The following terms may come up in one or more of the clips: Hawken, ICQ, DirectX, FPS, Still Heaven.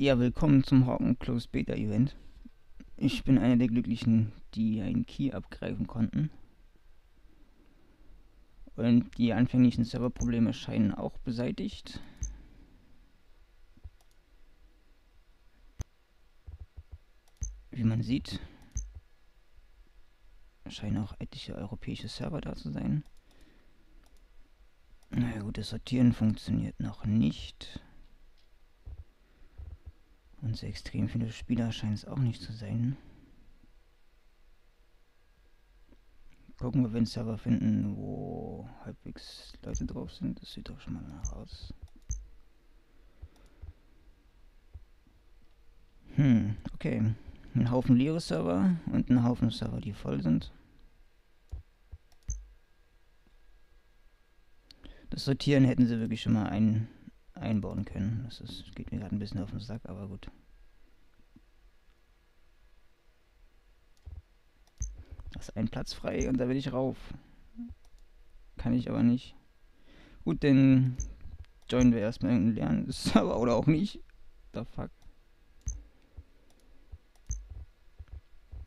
Ja, willkommen zum Hawken Close Beta Event. Ich bin einer der Glücklichen, die einen Key abgreifen konnten. Und die anfänglichen Serverprobleme scheinen auch beseitigt. Wie man sieht, scheinen auch etliche europäische Server da zu sein. Na gut, das Sortieren funktioniert noch nicht. Und so extrem viele Spieler scheint es auch nicht zu sein. Gucken wir, wenn wir einen Server finden, wo halbwegs Leute drauf sind. Das sieht doch schon mal danach aus. Okay. Ein Haufen leere Server und ein Haufen Server, die voll sind. Das Sortieren hätten sie wirklich schon mal einbauen können. Das geht mir gerade ein bisschen auf den Sack, aber gut. Da ist ein Platz frei und da will ich rauf. Kann ich aber nicht. Gut, dann joinen wir erstmal irgendeinen leeren Server oder auch nicht. The fuck.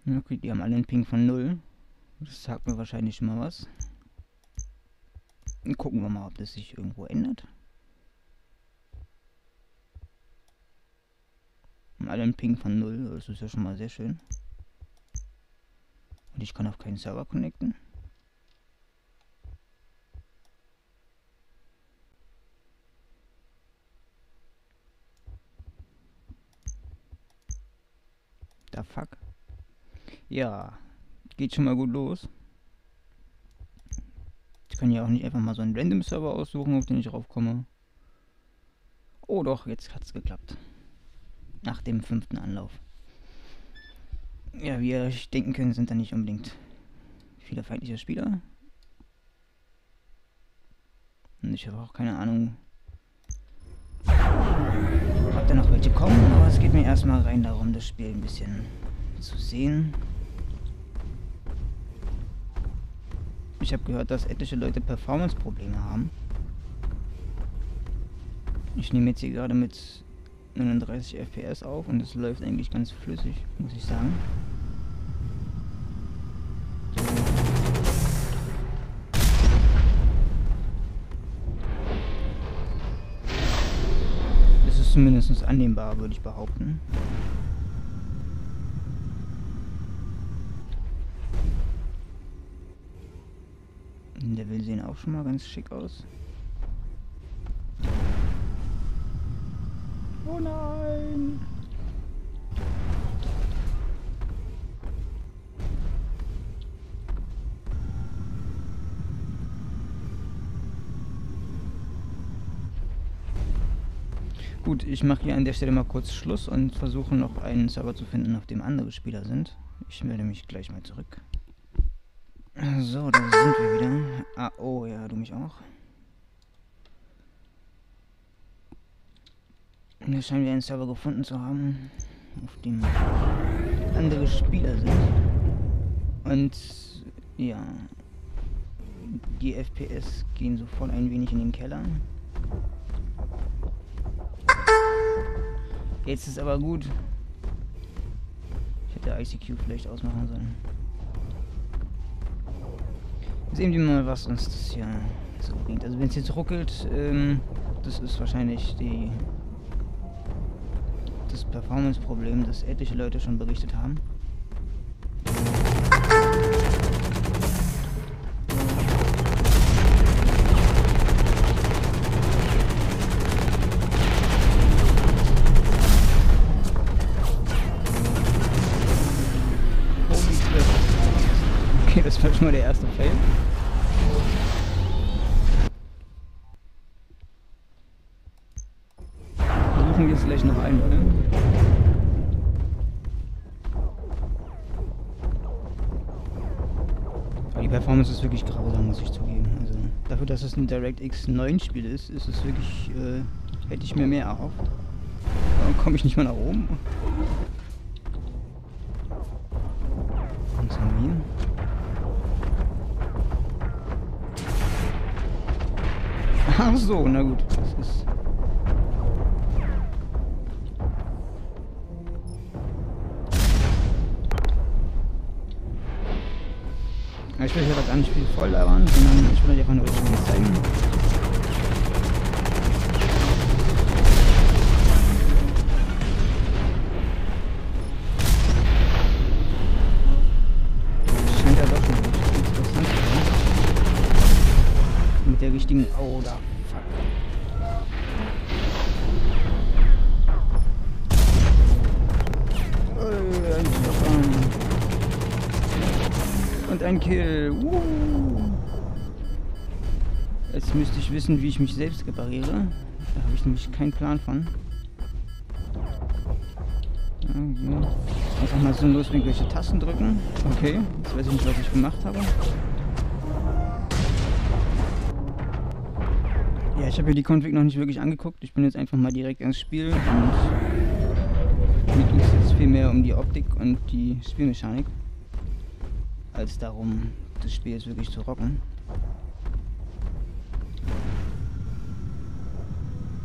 Okay, die haben alle einen Ping von 0. Das sagt mir wahrscheinlich schon mal was. Dann gucken wir mal, ob das sich irgendwo ändert. Alle einen Ping von 0, das ist ja schon mal sehr schön. Und ich kann auf keinen Server connecten. The fuck. Ja, geht schon mal gut los. Ich kann ja auch nicht einfach mal so einen random Server aussuchen, auf den ich raufkomme. Oh doch, jetzt hat's geklappt. Nach dem 5. Anlauf. Ja, wie ihr euch denken könnt, sind da nicht unbedingt viele feindliche Spieler. Und ich habe auch keine Ahnung, ob da noch welche kommen, aber es geht mir erstmal rein darum, das Spiel ein bisschen zu sehen. Ich habe gehört, dass etliche Leute Performance-Probleme haben. Ich nehme jetzt hier gerade mit 39 FPS auf und es läuft eigentlich ganz flüssig, muss ich sagen. Es ist zumindest annehmbar, würde ich behaupten. Und der Level sehen auch schon mal ganz schick aus. Oh nein! Gut, ich mache hier an der Stelle mal kurz Schluss und versuche noch einen Server zu finden, auf dem andere Spieler sind. Ich melde mich gleich mal zurück. So, da sind wir wieder. Ah, oh ja, du mich auch. Hier scheinen wir einen Server gefunden zu haben, auf dem andere Spieler sind. Und ja, die FPS gehen sofort ein wenig in den Keller. Jetzt ist aber gut. Ich hätte ICQ vielleicht ausmachen sollen. Sehen wir mal, was uns das hier so bringt. Also wenn es jetzt ruckelt, das ist wahrscheinlich das Performance-Problem, das etliche Leute schon berichtet haben. Okay, das war schon mal der erste Fail. Versuchen wir es gleich noch einmal, ne? Aber die Performance ist wirklich grausam, muss ich zugeben. Also dafür, dass es ein DirectX 9 Spiel ist, ist es wirklich, hätte ich mir mehr erhofft. Warum komme ich nicht mal nach oben? Was haben wir hier? Ach so, na gut, das ist... Ich will hier aber gar nicht viel voll labern, sondern ich will euch einfach nur richtig zeigen. Scheint ja doch schon interessant zu sein. Mit der richtigen... Oh, da. Fuck. Und ein Kill. Jetzt müsste ich wissen, wie ich mich selbst repariere. Da habe ich nämlich keinen Plan von. Einfach mal sinnlos irgendwelche Tasten drücken. Okay, jetzt weiß ich nicht, was ich gemacht habe. Ja, ich habe hier die Config noch nicht wirklich angeguckt. Ich bin jetzt einfach mal direkt ins Spiel. Und mir ging es jetzt viel mehr um die Optik und die Spielmechanik, als darum, das Spiel jetzt wirklich zu rocken.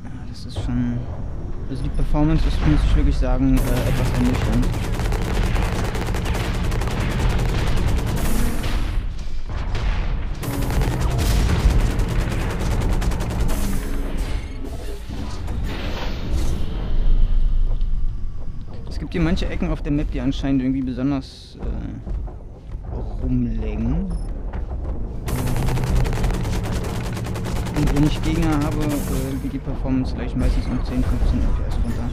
Ja, das ist schon... Also die Performance ist, muss ich wirklich sagen, etwas ernüchternd. Es gibt hier manche Ecken auf der Map, die anscheinend irgendwie besonders... rumlegen. Und wenn ich Gegner habe, geht die Performance gleich meistens um 10-15 FPS runter.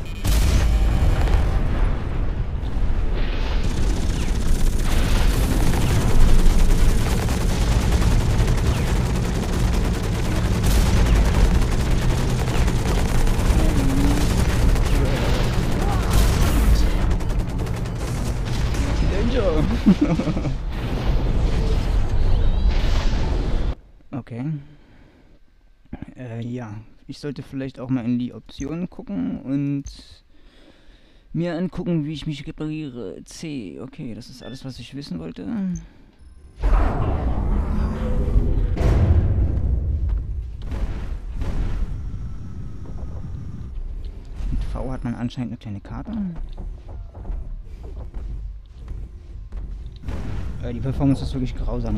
Danger! Okay. Ja, ich sollte vielleicht auch mal in die Optionen gucken und mir angucken, wie ich mich repariere. C, okay, das ist alles, was ich wissen wollte. Mit V hat man anscheinend eine kleine Karte. Die Performance ist wirklich grausam.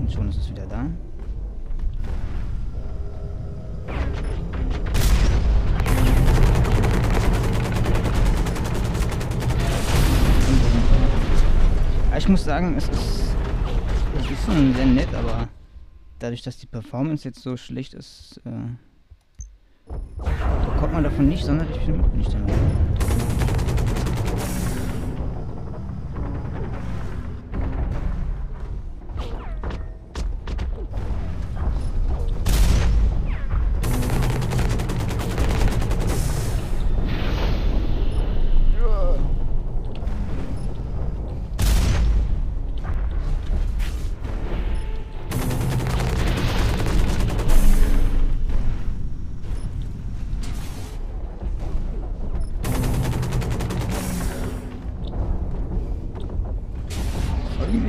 Und schon ist es wieder da. Ich muss sagen, es ist schon sehr nett, aber dadurch, dass die Performance jetzt so schlecht ist, kommt man davon nicht sonderlich viel mit, bin ich der Meinung.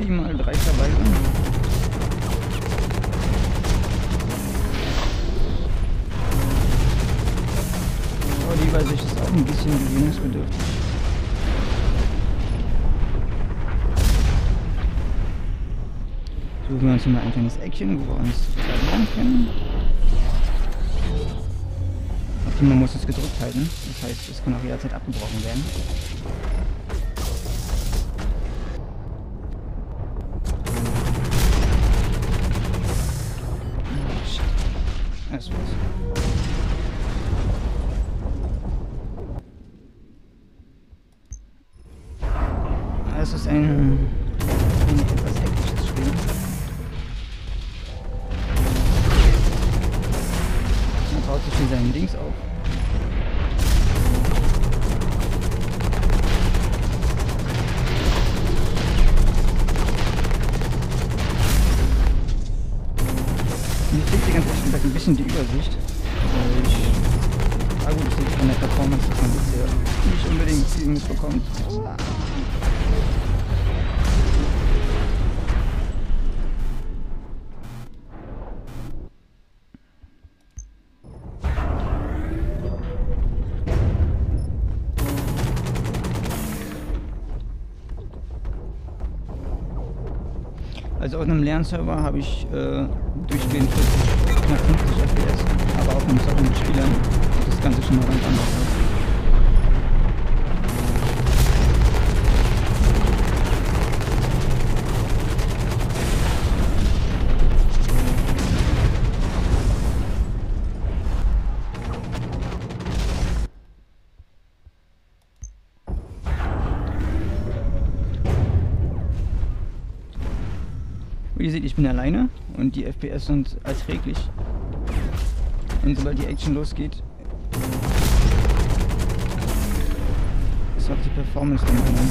Ich mal drei dabei sind. Aber die Übersicht ist auch ein bisschen gewöhnungsbedürftig. Suchen wir uns hier mal ein kleines Eckchen, wo wir uns verlieren können. Okay, man muss es gedrückt halten. Das heißt, es kann auch jederzeit abgebrochen werden. Es ist ein etwas hektisches Spiel. Man baut sich hier seinen Dings auf. Mir fehlt die ganze Zeit ein bisschen die Übersicht. Na gut, das liegt von der Performance, dass man das hier nicht unbedingt viel mitbekommt. Also auf einem Lernserver habe ich durchgehend knapp 50 FPS, aber auf einem Server mit Spielern sieht das Ganze schon mal ganz anders aus. Wie ihr seht, ich bin alleine und die FPS sind erträglich. Und sobald die Action losgeht, ist auch die Performance dann online.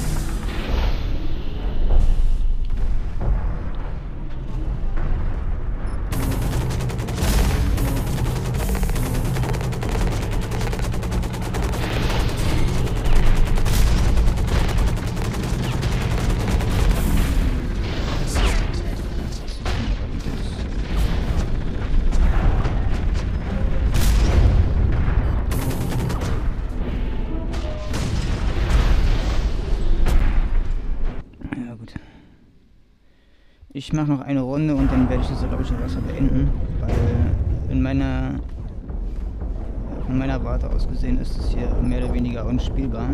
Ich mache noch eine Runde und dann werde ich das, glaube ich, schon besser beenden, weil von meiner Warte aus gesehen ist es hier mehr oder weniger unspielbar.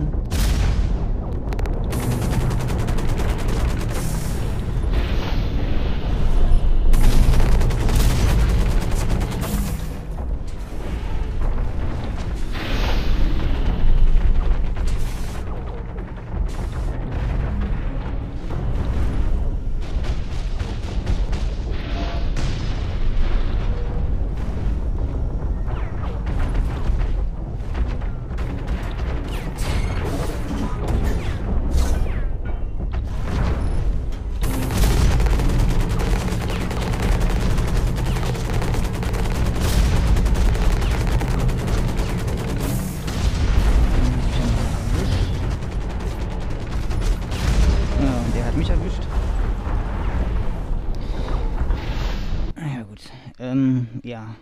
Ja,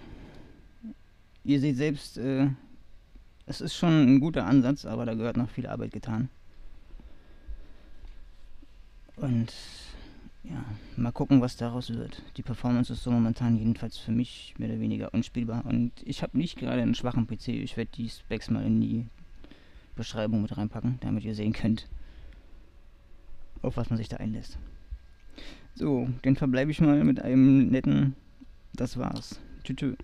ihr seht selbst, es ist schon ein guter Ansatz, aber da gehört noch viel Arbeit getan. Und ja, mal gucken, was daraus wird. Die Performance ist so momentan jedenfalls für mich mehr oder weniger unspielbar. Und ich habe nicht gerade einen schwachen PC, ich werde die Specs mal in die Beschreibung mit reinpacken, damit ihr sehen könnt, auf was man sich da einlässt. So, den verbleibe ich mal mit einem netten... Das war's. Tschüss.